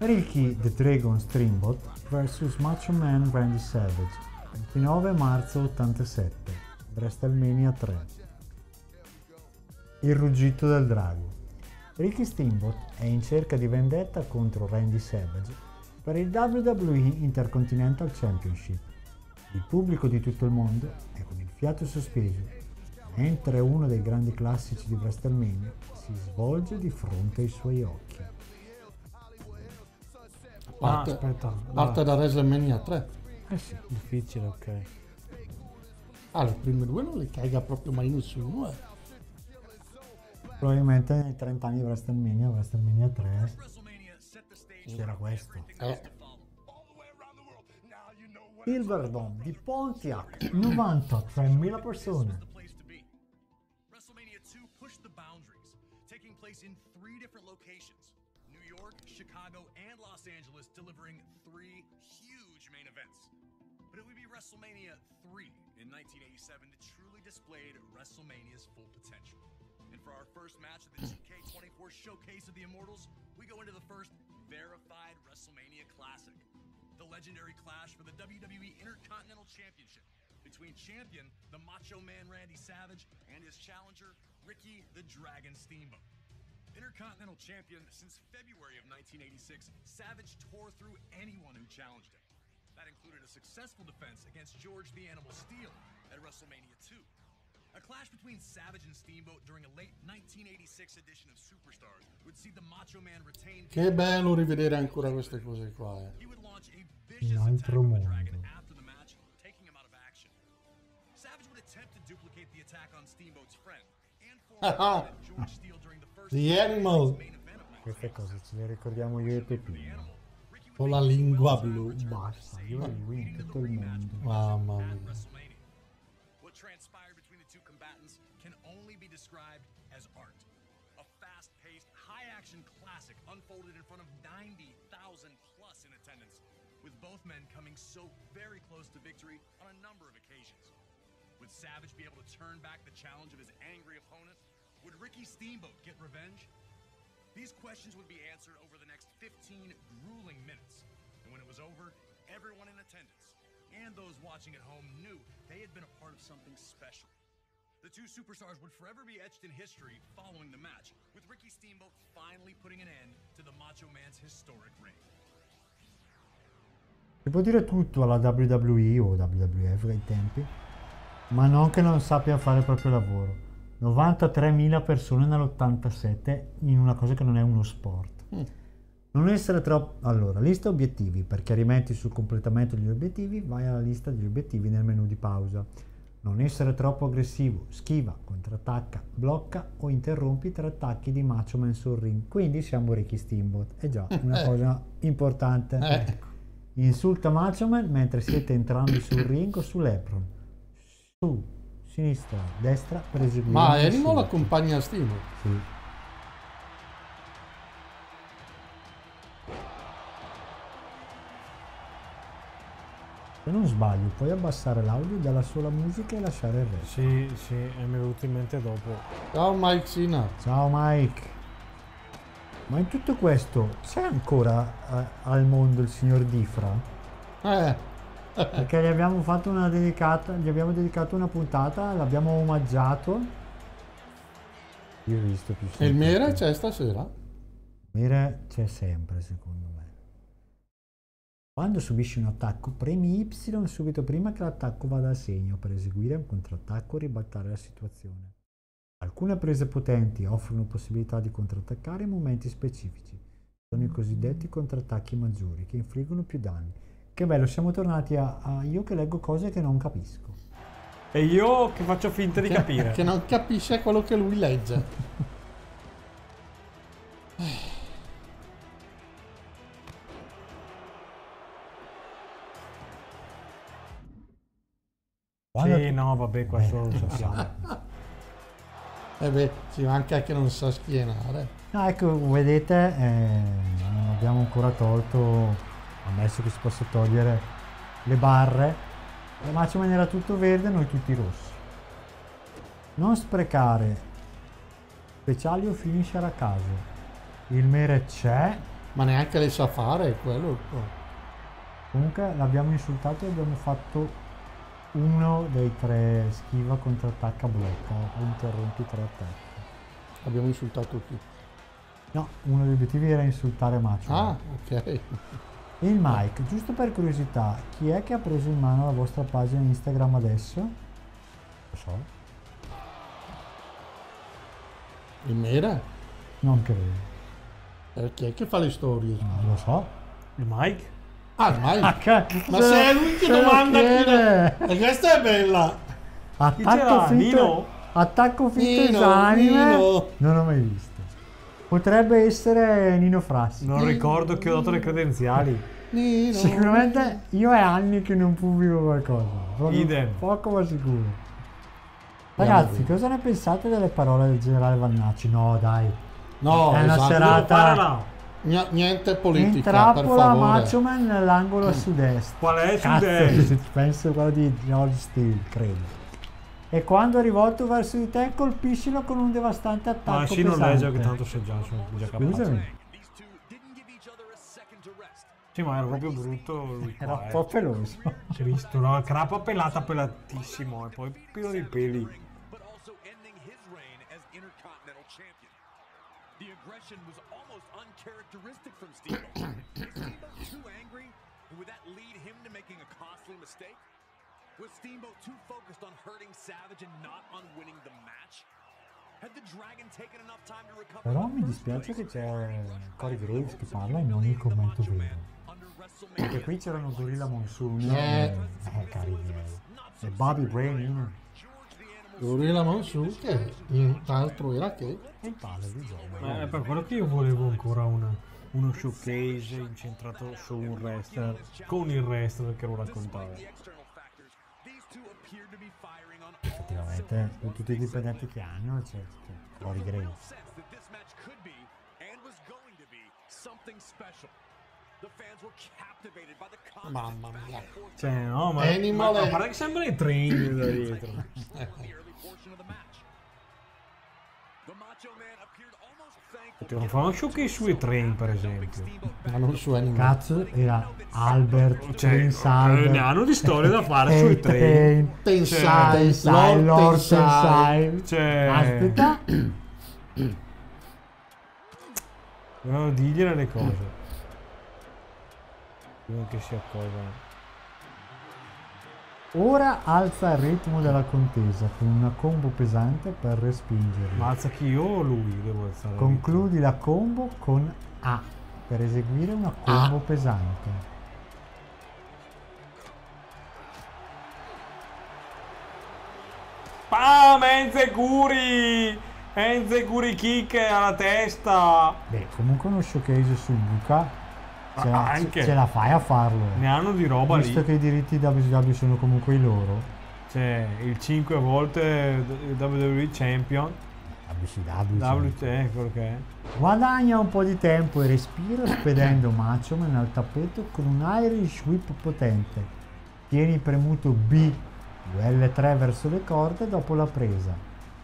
Ricky the Dragon Steamboat vs Macho Man Randy Savage, 29 marzo 87, WrestleMania 3. Il ruggito del drago. Ricky Steamboat è in cerca di vendetta contro Randy Savage per il WWE Intercontinental Championship. Il pubblico di tutto il mondo è con il fiato sospeso, mentre uno dei grandi classici di WrestleMania si svolge di fronte ai suoi occhi. Parte da WrestleMania 3? Eh sì, difficile, ok. Le prime due non le caga proprio mai nessuno, eh. Probabilmente nei 30 anni di WrestleMania 3 c'era questo. Il Verdon di Pontiac, 93.000 persone. And for our first match of the TK24 Showcase of the Immortals, we go into the first verified WrestleMania Classic, the legendary clash for the WWE Intercontinental Championship between champion, the Macho Man Randy Savage, and his challenger, Ricky the Dragon Steamboat. Intercontinental champion since February of 1986, Savage tore through anyone who challenged him. That included a successful defense against George the Animal Steel at WrestleMania 2. A clash between Savage and Steamboat during a late 1986 edition of Superstars would see the Macho Man retain. Che bello rivedere ancora queste cose qua. He would launch a vicious attack on the Dragon after the match, taking him out of action. Savage would attempt to duplicate the attack on Steamboat's friend and former George Steele during the first Animal. Queste cose ce le ricordiamo io e Peppino. Con la lingua blu, basta, io e lui in tutto il mondo. Mamma mia. Transpired between the two combatants can only be described as art. A fast-paced, high-action classic unfolded in front of 90,000 plus in attendance, with both men coming so very close to victory on a number of occasions. Would Savage be able to turn back the challenge of his angry opponent? Would Ricky Steamboat get revenge? These questions would be answered over the next 15 grueling minutes, and when it was over, everyone in attendance and those watching at home knew they had been a part of something special. The two superstars would forever be etched in history following the match, with Ricky Steamboat finally putting an end to the Macho Man's historic reign. Si può dire tutto alla WWE o WWF ai tempi, ma non che non sappia fare il proprio lavoro. 93.000 persone nell'87 in una cosa che non è uno sport. Non essere troppo... Allora, lista obiettivi. Per chiarimenti sul completamento degli obiettivi, vai alla lista degli obiettivi nel menu di pausa. Non essere troppo aggressivo. Schiva, contrattacca, blocca o interrompi tre attacchi di Macho Man sul ring. Quindi siamo Ricky Steamboat. È già una cosa importante. Insulta Macho Man mentre siete entrambi sul ring o sull'apron. Su, sinistra, destra, per eseguire... Ma Animal l'accompagna a Steamboat? Sì. Se non sbaglio, puoi abbassare l'audio dalla sola musica e lasciare il resto. Sì, sì, è venuto in mente dopo. Ciao Mike Sina. Ciao Mike. Ma in tutto questo, c'è ancora al mondo il signor Difra? Perché gli abbiamo fatto una dedicata, gli abbiamo dedicato una puntata, l'abbiamo omaggiato. Io ho visto più. E il Mera c'è stasera? Il Mera c'è sempre, secondo me. Quando subisci un attacco, premi Y subito prima che l'attacco vada a segno per eseguire un contrattacco o ribaltare la situazione. Alcune prese potenti offrono possibilità di contrattaccare in momenti specifici. Sono i cosiddetti contrattacchi maggiori, che infliggono più danni. Che bello, siamo tornati a io che leggo cose che non capisco. E io che faccio finta di capire. Che non capisce quello che lui legge. Sì, no, vabbè, questo lo sappiamo. Sì, anche che non sa schienare. No, ecco, vedete, non abbiamo ancora tolto, ammesso che si possa togliere le barre, la Macho Man era tutto verde, noi tutti rossi. Non sprecare speciali o finisher a caso. Il Mere c'è. Ma neanche le sa fare, quello. Comunque l'abbiamo insultato e abbiamo fatto uno dei tre schiva, contrattacca, blocca, interrompi tre attacchi. Abbiamo insultato chi? No, uno degli obiettivi era insultare Macho. Ah, ok. Il Mike, giusto per curiosità, chi è che ha preso in mano la vostra pagina Instagram adesso? Lo so. Il Mera? Non credo. Perché? Che fa le storie? Non lo so. Il Mike? Ah, il Mike? Ma se è lui che domanda qui. E questa è bella. Attacco finto. Attacco finto esanime. Non l'ho mai visto. Potrebbe essere Nino Frassi. Non ricordo che ho dato le credenziali. Nino. Sicuramente io è anni che non pubblico qualcosa. Idem. Poco ma sicuro. Ragazzi, cosa ne pensate delle parole del generale Vannacci? No, dai. No, è una serata. Niente politica. Intrappola Macho Man nell'angolo a sud-est. Qual è il sud-est? Penso quello di George Steel, credo. E quando è rivolto verso di te, colpiscilo con un devastante attacco. Ma sì, non legge che tanto sei già capace. Scusami. Sì, ma era proprio brutto lui. Era un po' peloso. C'è visto, no? Crapa pelata, pelatissimo. E poi pieno di peli. The aggression was almost uncharacteristic from Steamboat. Is Steamboat too angry? Would that lead him to making a costly mistake? Was Steamboat too focused on hurting Savage and not on winning the match? Had the Dragon taken enough time to recover? Però mi dispiace che c'è Cory Graves che parla e non il commento vero. Perché qui c'erano Gorilla Monsoon e Bobby Brain. Gorilla Monsoon che nient'altro era che il padre di Joe. Per quello che io volevo ancora uno showcase incentrato su un wrestler, con il wrestler che lo raccontava. Effettivamente, con tutti i dipendenti che hanno, c'è Cory Graves. Mamma mia. Cioè, no, ma guarda che sembra i treni da dietro. Non fanno showcase sui train, per esempio. Ma non su Animal. Cazzo, era Albert, cioè, ne hanno di storie da fare sui train. Tensai, Lord Tensai. Aspetta. Devono dirgliene le cose. Prima che si accorgano. Ora alza il ritmo della contesa con una combo pesante per respingere. Ma alza chi, io o lui? Devo alzare. Concludi la combo con A per eseguire una combo pesante. Pam! Enzeguri! Enzeguri kick alla testa! Beh, comunque uno showcase su Luca. Ce la fai a farlo. Ne hanno di roba lì. Visto che i diritti WCW sono comunque i loro. Cioè, il 5 volte WWE Champion. WCW, quello che è. Guadagna un po' di tempo e respiro spedendo Macho Man al tappeto con un Irish Whip potente. Tieni premuto B, L3 verso le corde dopo la presa.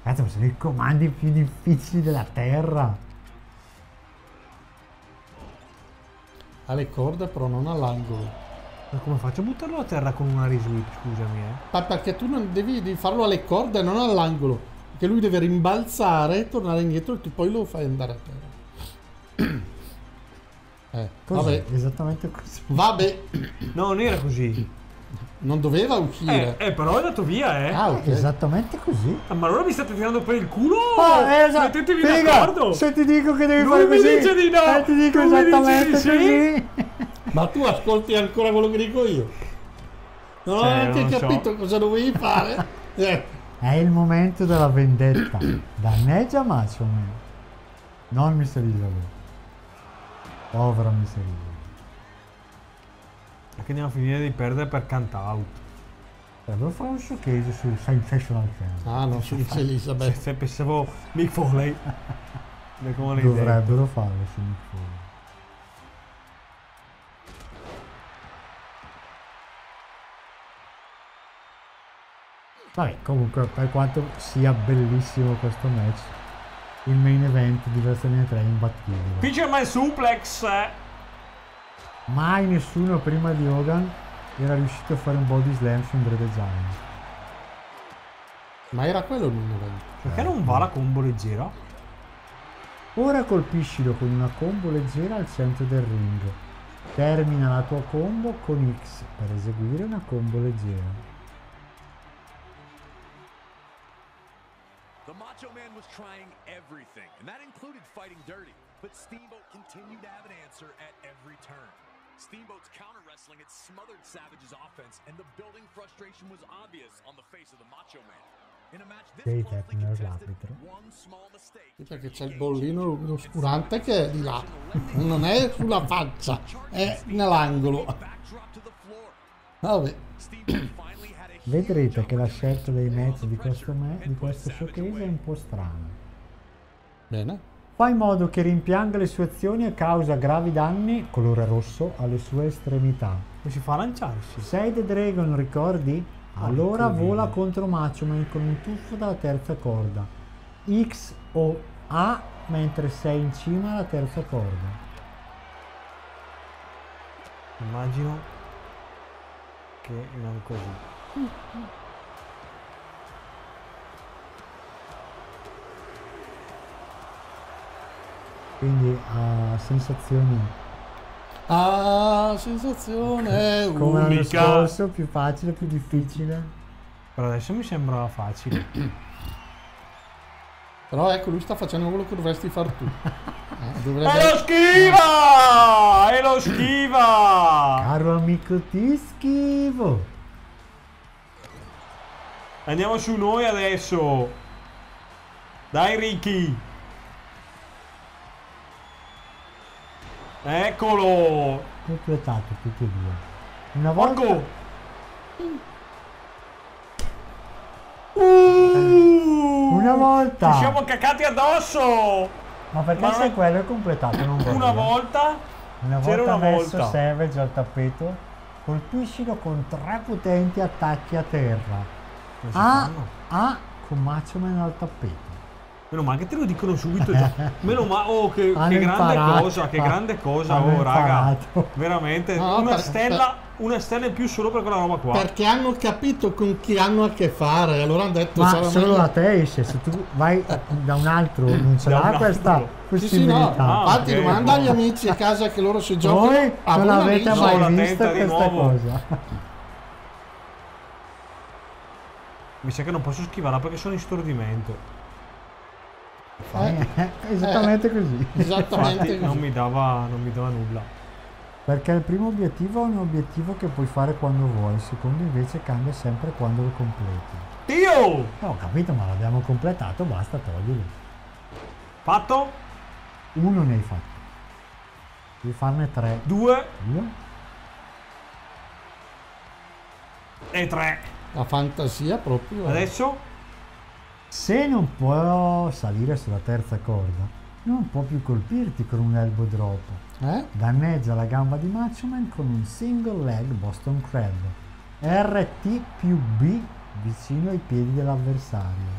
Cazzo, ma sono i comandi più difficili della terra. Alle corde però non all'angolo. Ma come faccio a buttarlo a terra con una riswip, scusami? Ma perché tu non devi farlo alle corde e non all'angolo, perché lui deve rimbalzare, tornare indietro e tu poi lo fai andare a terra. Vabbè, esattamente così. Vabbè. No, non era così. Non doveva uscire. Però è andato via, Ah, okay. Esattamente così. Ma allora mi state tirando per il culo? Mettetevi d'accordo. Se ti dico che devi fare così. Mi dice di no. Se ti dico esattamente così. Ma tu ascolti ancora quello che dico io. Non ho neanche capito cosa dovevi fare. È il momento della vendetta. Danneggia Macho Man. Non mi servirlo. Povero mi servirlo. Perché andiamo a finire di perdere per count out. Devo fare un showcase su Sensational Fan. Ah, non su Elizabeth. Se pensavo Mick Foley. Dovrebbero farlo su Mick Foley. Vabbè, comunque, per quanto sia bellissimo questo match, il main event di WrestleMania 3 è imbattibile. Fisherman Suplex! Mai nessuno prima di Hogan era riuscito a fare un body slam su un Brave Giant. Ma era quello l'1.20. Perché non va la combo leggera? Ora colpiscilo con una combo leggera al centro del ring. Termina la tua combo con X per eseguire una combo leggera. Steamboat's counter wrestling had smothered Savage's offense, and the building frustration was obvious on the face of the Macho Man. In a match this closely contested, one small mistake. Guarda che c'è il bollino oscurante che è di là, non è sulla faccia, è nell'angolo. Vabbè. Vedrete che la scelta dei mezzi di questo showcase è un po' strana. Bene. Fa in modo che rimpianga le sue azioni e causa gravi danni, colore rosso, alle sue estremità. E si fa lanciarsi. Sei The Dragon, ricordi? Allora vola contro Macho Man con un tuffo dalla terza corda. X o A mentre sei in cima alla terza corda. Immagino che non così. Quindi a sensazioni sensazione come l'anno scorso, più facile, più difficile, però adesso mi sembrava facile. Però ecco, lui sta facendo quello che dovresti far tu. Dovrebbe... e lo schiva! E lo schiva! Caro amico, ti schivo. Andiamo su noi adesso, dai Ricky. Eccolo! Completato tutti e due. Una volta... una volta! Ci siamo cacati addosso! Ma perché se quello è completato non vuole. Una volta? Una volta messo Savage al tappeto, colpiscilo con tre potenti attacchi a terra. A con Macho Man al tappeto. Meno male che te lo dicono subito già. Meno male, oh, che grande cosa, che grande cosa, oh raga, veramente, no, una stella in più solo per quella roba qua. Perché hanno capito con chi hanno a che fare, allora hanno detto... Ma solo da te esce, se tu vai da un altro non ce l'ha questa possibilità. Sì, sì, no. Infatti domanda agli amici a casa che loro si giocano. Voi non avete mai visto questa cosa. Mi sa che non posso schivarla perché sono in stordimento. Esattamente così. Esattamente così. Non mi dava nulla. Perché il primo obiettivo è un obiettivo che puoi fare quando vuoi, il secondo invece cambia sempre quando lo completi. Dio! No, ho capito, ma l'abbiamo completato, basta toglierlo. Fatto? Uno ne hai fatto. Devi farne tre. Due. E tre. La fantasia proprio. Adesso? Se non può salire sulla terza corda, non può più colpirti con un elbow drop. Danneggia la gamba di Macho Man con un single leg Boston Crab. RT più B vicino ai piedi dell'avversario.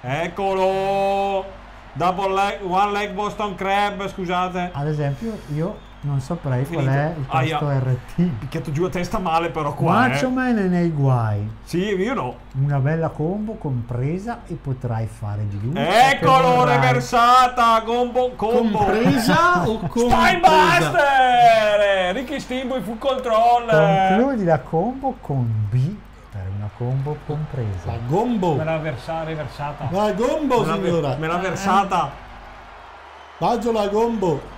Eccolo! Double leg, one leg Boston Crab, scusate. Ad esesempio io non saprei qual è il tasto RT. Picchiato giù a testa male però qua. Macho Man è nei guai. Sì, io no. Una bella combo compresa e potrai fare di lui. Eccolo, reversata, combo. Compresa o combo? Spinebuster! Ricky Steamboat fu control. Concludi la combo con B per una combo compresa. La combo. Me l'ha reversata. La combo, signora. Me l'ha versata. Baggio la combo.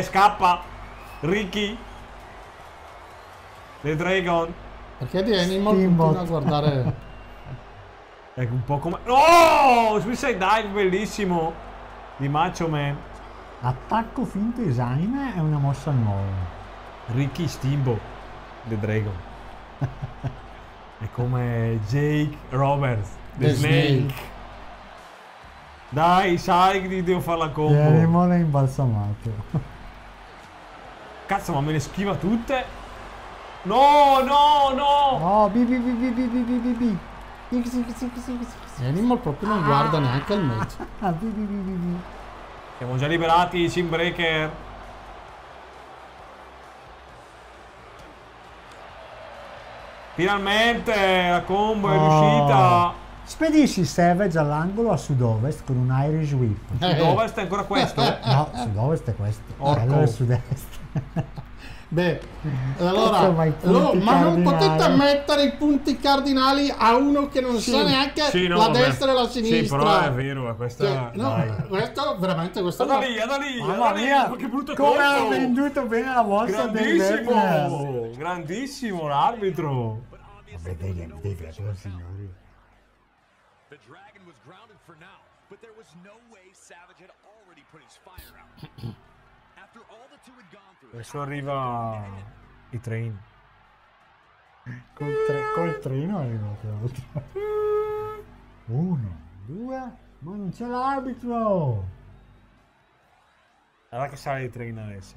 Scappa Ricky The Dragon. Perché di Animal continua a guardare. È un po' come... Oh! Suicide Dive bellissimo di Macho Man. Attacco finto esanime è una mossa nuova. Ricky Steamboat The Dragon. È come Jake Roberts The Snake. Dai, sai che ti devo fare la combo. L'animale è imbalsamato. Cazzo, ma me le schiva tutte? No, no, no! No, B, B, B, B, B, B, B, B, B, X, X, X, X, X, X. Animal proprio non guarda neanche il match. Siamo già liberati i Chin Breaker. Finalmente la combo è riuscita. Spedisci Savage all'angolo a sud-ovest con un Irish Whip. Sud-ovest è ancora questo? No, sud-ovest è questo. Allora è sud-est. Beh, allora, ma non potete mettere i punti cardinali a uno che non sa neanche la destra e la sinistra. Sì, però è vero, questa cioè, no, questo veramente questa da lì, da lì, da lì, che brutto colpo. Come ha venduto bene la mossa del Vernes. Grandissimo l'arbitro. Vabbè, dai, grazie, signori. The dragon was grounded for now, but there was no way Savage had already put his fire out. Adesso arriva i train. Col treno arriva l'altro. Uno, due, ma non c'è l'arbitro. Allora che sale il train adesso.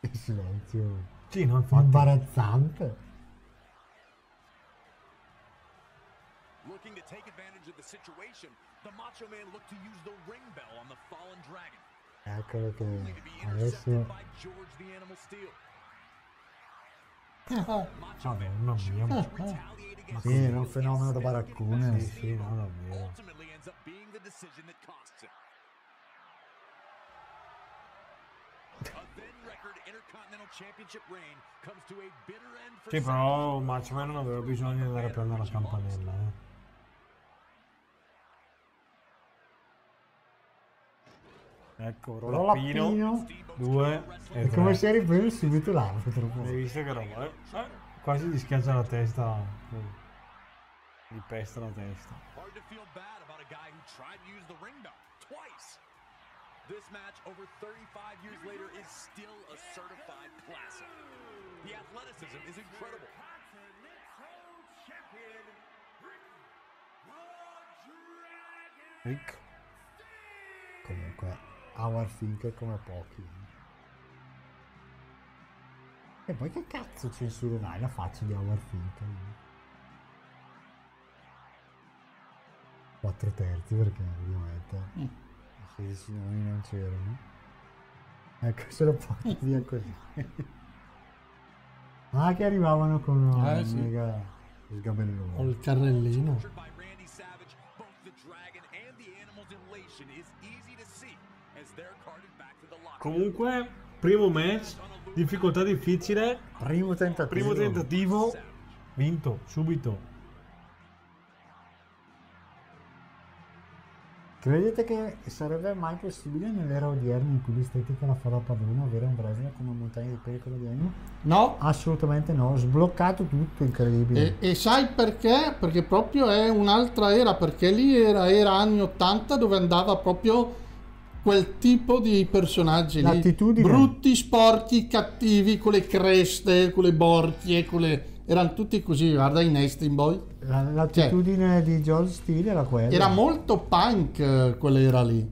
Che silenzio. Sì, no, infatti. Imbarazzante. Eccolo che adesso... Mamma mia. Ma sì, era un fenomeno da baraccone. Sì, sì, no, davvero. Sì, però Marchman non aveva bisogno di andare a prendere la campanella. Ecco, rollappino. Due. E come si è ripreso subito l'arbitro. Hai visto che roba? Quasi gli schiaccia la testa. Gli pesta la testa. This match over 35 years later is still a certified classic. The athleticism is incredible. Rick. Comunque, our Fincher come pochi. E poi che cazzo censurerai la faccia di our Fincher? 4/3 perché ovviamente... I signori non c'erano. Ecco, se lo porti via così. Ah, che arrivavano con il sgabellone. Con il carrellino. Comunque, primo match, difficoltà difficile. Primo tentativo. Primo tentativo. Vinto, subito. Credete che sarebbe mai possibile nell'era odierna in cui l'estetica la fa da padrona avere un wrestler come montagna di pericolo di animo? No. Assolutamente no, sbloccato tutto, incredibile. E sai perché? Perché proprio è un'altra era, perché lì era anni 80 dove andava proprio quel tipo di personaggi lì. Brutti, sporchi, cattivi, con le creste, con le borchie, con le... Erano tutti così, guarda i Nasty Boy. L'attitudine di George Steele era quella. Era molto punk quell'era lì.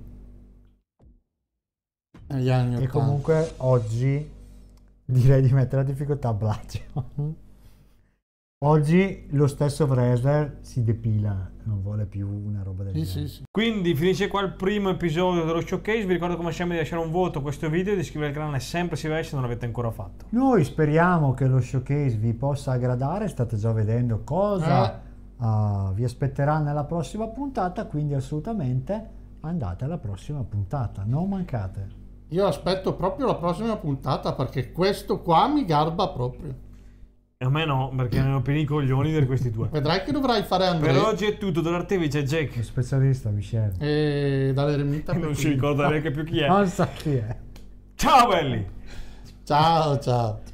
Negli anni 80. E comunque oggi direi di mettere la difficoltà a braccio. Oggi lo stesso wrestler si depila, non vuole più una roba del genere. Sì, sì. Quindi finisce qua il primo episodio dello showcase. Vi ricordo come sempre di lasciare un voto a questo video e di iscrivervi al canale sempre se non l'avete ancora fatto. Noi speriamo che lo showcase vi possa aggradare, state già vedendo cosa vi aspetterà nella prossima puntata, quindi assolutamente andate alla prossima puntata, non mancate. Io aspetto proprio la prossima puntata perché questo qua mi garba proprio. A me no, perché ne ho pieni i coglioni per questi due. Vedrai che dovrai fare Andrea. Per oggi è tutto, dall'artefice c'è Jake. Lo specialista, Michele. E dall'eremita. Non si ricorda neanche più chi è. Non sa chi è. Ciao belli. Ciao, ciao.